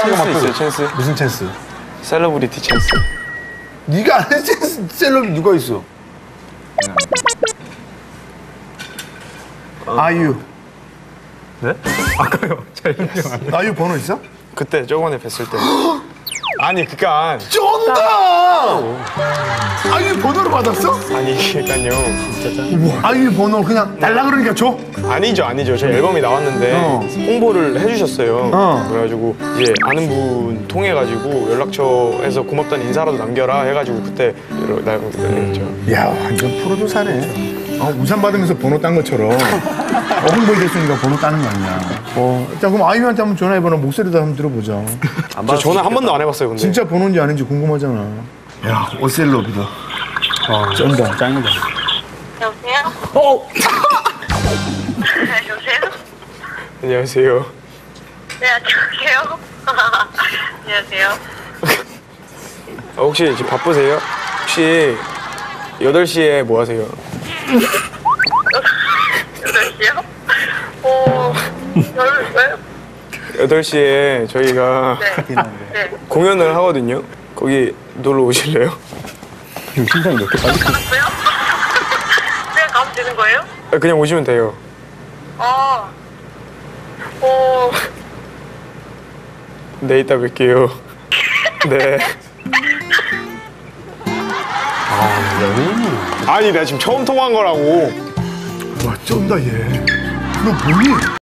찬스 맞고. 있어요, 찬스. 무슨 찬스? 셀러브리티 찬스. 네가 아는 찬스, 셀러브리티 누가 있어? 아이유. 네? 아까요. 잘 기억 안 나. 아이유 번호 있어? 그때 저번에 뵀을 때. 아니 그니까 쩐다! 아이유 번호를 받았어? 아니 그니까요. 아이유 번호 그냥 달라 그러니까 줘? 아니죠 아니죠. 저희 앨범이 나왔는데 홍보를 해주셨어요. 그래가지고 이제 아는 분 통해가지고 연락처에서 고맙다는 인사라도 남겨라 해가지고 그때 날렸죠. 야 완전 프로듀서네. 아, 우산 받으면서 번호 딴 것처럼 홍보해 줬으니까 번호 따는 거 아니야. 자 그럼 아이유한테 한번 전화해봐라. 목소리도 한번 들어보자. 저 전화 한 번도 안 해봤어요 근데. 진짜 번호인지 아닌지 궁금하잖아. 야 어셀럽이다. 쩐다. 짱이다. 여보세요? 여보세요? 안녕하세요. 네 안녕하세요. 안녕하세요. 혹시 지금 바쁘세요? 혹시 8시에 뭐 하세요? 8시요? 별로일까요? 8시에 저희가 네. 공연을 하거든요. 거기 놀러 오실래요? 지금 심장이 몇 개 빠졌어요? 그냥 가면 되는 거예요? 그냥 오시면 돼요. 네, 이따 뵐게요. 네. 아니, 내가 지금 처음 통화한 거라고. 와, 쩐다, 얘. 너 뭐니?